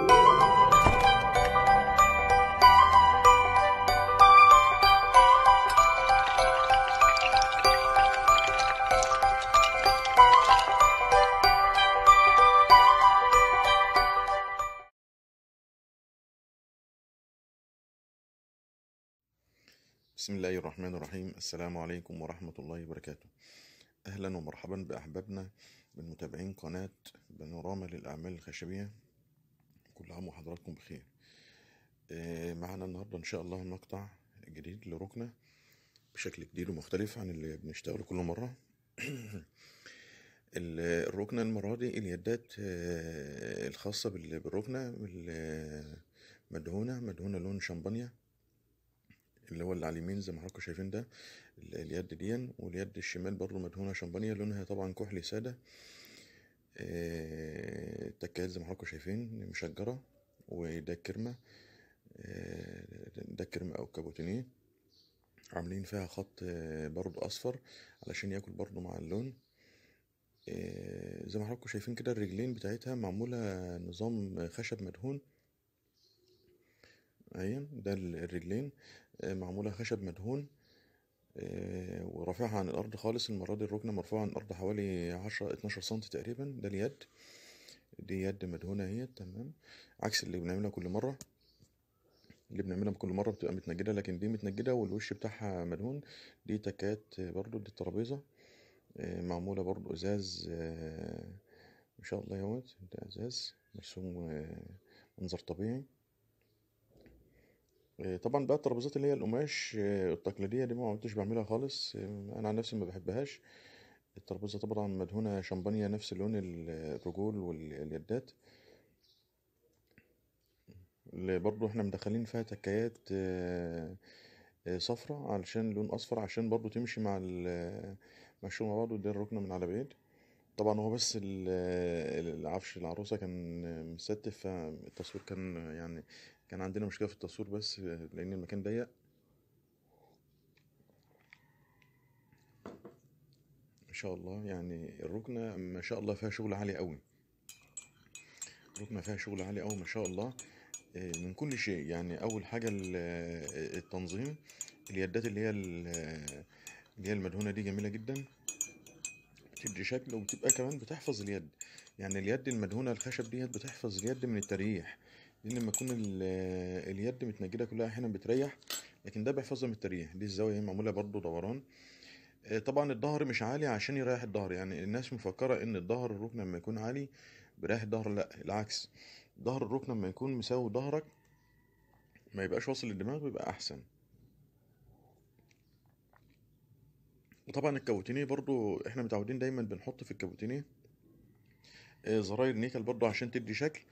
بسم الله الرحمن الرحيم. السلام عليكم ورحمة الله وبركاته. أهلا ومرحبا بأحبابنا من متابعين قناة بانوراما للأعمال الخشبية. كل عام وحضراتكم بخير. معنا النهاردة إن شاء الله مقطع جديد لركنة بشكل جديد ومختلف عن اللي بنشتغله كل مرة. الركنة المرة دي اليدات الخاصة بالركنة مدهونة لون شمبانيا، اللي هو اللي على اليمين زي ما حضراتكم شايفين ده اليد دي، واليد الشمال برضو مدهونه شمبانيا، لونها طبعا كحلي ساده. التكات زي ما حضراتكم شايفين مشجره، وده الكرمه، ده الكرمه او كابوتينيه، عاملين فيها خط برضو اصفر علشان ياكل برضو مع اللون. زي ما حضراتكم شايفين كده الرجلين بتاعتها معموله نظام خشب مدهون. اهي ده الرجلين معمولة خشب مدهون ورافعها عن الأرض خالص. المرة دي الركنة مرفوعة عن الأرض حوالي 10-12 سم تقريبا. ده اليد، دي يد مدهونة اهي، تمام، عكس اللي بنعملها كل مرة. اللي بنعملها كل مرة بتبقى متنجدة، لكن دي متنجدة والوش بتاعها مدهون. دي تكات برضو، دي الترابيزة معمولة برضو ازاز ان شاء الله ياوت، ده ازاز مرسوم منظر طبيعي. طبعا بقى الترابيزات اللي هي القماش التقليديه دي ما كنتش بعملها خالص، انا عن نفسي ما بحبهاش. الترابيزه طبعا مدهونه شمبانيا نفس لون الرجول واليدات، اللي برضو احنا مدخلين فيها تكايات صفرة علشان لون اصفر، عشان برضو تمشي مع الشغل مع بعض. ده الركنه من على بعيد طبعا، هو بس العفش العروسه كان مستتف، فالتصوير كان يعني كان عندنا مشكلة في التصوير بس لأن المكان ضيق. إن شاء الله يعني الركنة ما شاء الله فيها شغل عالي أوي، الركنة فيها شغل عالي أوي ما شاء الله من كل شيء. يعني أول حاجة التنظيم، اليدات اللي هي المدهونة دي جميلة جدا، بتدي شكل وبتبقى كمان بتحفظ اليد. يعني اليد المدهونة الخشب ديت بتحفظ اليد من التريح، لأن لما يكون اليد متنجدة كلها أحيانا بتريح، لكن ده بيحفظها من التريح. دي الزاوية هي معمولة برضو دوران. طبعا الظهر مش عالي عشان يريح الظهر، يعني الناس مفكرة إن الظهر الركن لما يكون عالي بيريح الظهر، لأ العكس، ظهر الركن لما يكون مساوي ظهرك ما يبقاش واصل للدماغ بيبقى أحسن. وطبعا الكابوتينيه برضو إحنا متعودين دايما بنحط في الكابوتينيه زراير نيكل برضو عشان تدي شكل.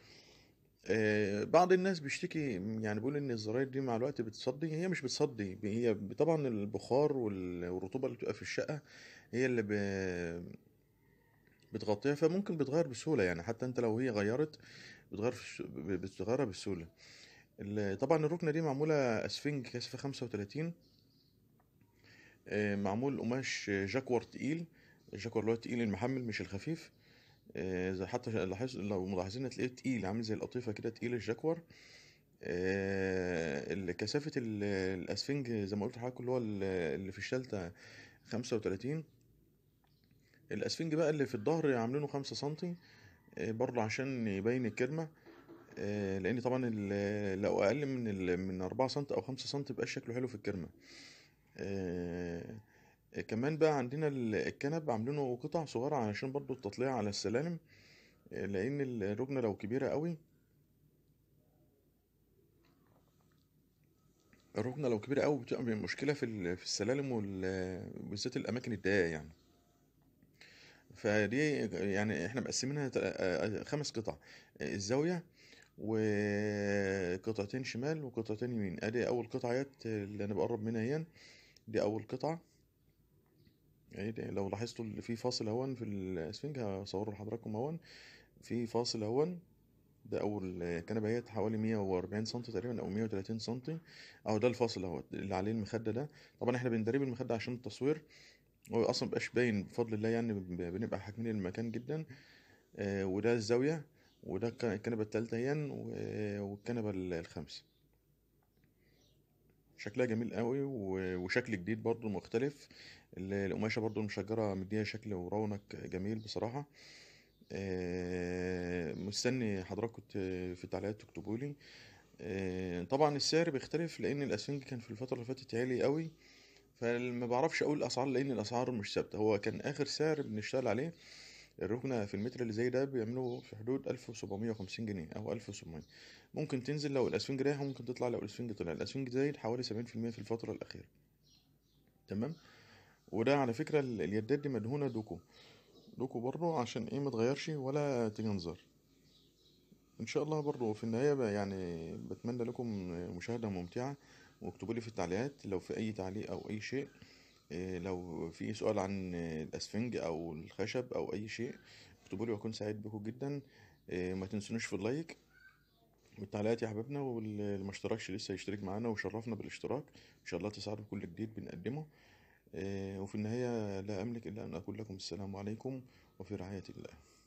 بعض الناس بيشتكي يعني بيقول ان الزراير دي مع الوقت بتصدي. هي مش بتصدي، هي طبعا البخار والرطوبه اللي بتبقى في الشقه هي اللي بتغطيها، فممكن بتغير بسهوله. يعني حتى انت لو هي غيرت بتغيرها بسهوله. طبعا الركنه دي معموله اسفنج كثافه 35، معمول قماش جاكوار تقيل، الجاكوار اللي هو التقيل المحمل مش الخفيف. زي حتى لو ملاحظين تلاقيه تقيل عامل زي القطيفة كده، تقيل الجاكور. كثافة الاسفنج زي ما قلت لحضراتكم اللي هو اللي في الشلتة 35. الاسفنج بقى اللي في الظهر عاملينه 5 سنتي برضه عشان يبين الكرمة، لان طبعا لو اقل من 4 سنتي او 5 سنتي مبقاش شكله حلو في الكرمة. كمان بقى عندنا الكنب عاملينه قطع صغيرة علشان برضو التطليع على السلالم، لأن الركنة لو كبيرة قوي، الركنة لو كبيرة قوي بتبقى مشكلة في السلالم وبالذات الأماكن الضيقة. يعني فدي يعني احنا مقسمينها 5 قطع، الزاوية وقطعتين شمال وقطعتين يمين. ادي أول قطعة اللي أنا بقرب منها اهي، دي أول قطعة. يعني لو لاحظتوا اللي فيه فاصل اهون في الاسفنج هصوره لحضراتكم اهون، في فاصل اهون. ده اول كنبه اهيت حوالي 140 سم تقريبا او 130 سم اهو، ده الفاصل اهوت اللي عليه المخده. ده طبعا احنا بندرب المخده عشان التصوير، هو اصلا مبقاش باين بفضل الله، يعني بنبقى حاكمين المكان جدا. وده الزاويه، وده كان الكنبة التالتة هي، والكنبة الخامسة. شكلها جميل قوي وشكل جديد برضو مختلف. القماشة برضو المشجرة مديها شكل ورونق جميل بصراحة. مستني حضراتكم في التعليقات تكتبولي. طبعا السعر بيختلف لان الاسفنج كان في الفترة اللي فاتت عالي قوي، فما بعرفش اقول الاسعار لان الاسعار مش ثابتة. هو كان اخر سعر بنشتغل عليه الركنة في المتر اللي زي ده بيعملوه في حدود 1750 جنيه او 1700، ممكن تنزل لو الاسفنج رايح وممكن تطلع لو الاسفنج طلع. الاسفنج زايد حوالي 70% في الفترة الاخيرة، تمام. وده على فكرة اليدات دي مدهونة دوكو برضه عشان ايه ما تغيرش ولا تجنزر. ان شاء الله برضه في النهاية يعني بتمنى لكم مشاهدة ممتعة، واكتبوا لي في التعليقات لو في اي تعليق او اي شيء، لو في سؤال عن الاسفنج او الخشب او اي شيء اكتبوا لي واكون سعيد بكم جدا. ما تنسونوش في اللايك والتعليقات يا حبايبنا، واللي ما اشتركش لسه يشترك معانا ويشرفنا بالاشتراك، ان شاء الله تسعدوا بكل جديد بنقدمه. وفي النهاية لا املك الا ان اقول لكم السلام عليكم وفي رعاية الله.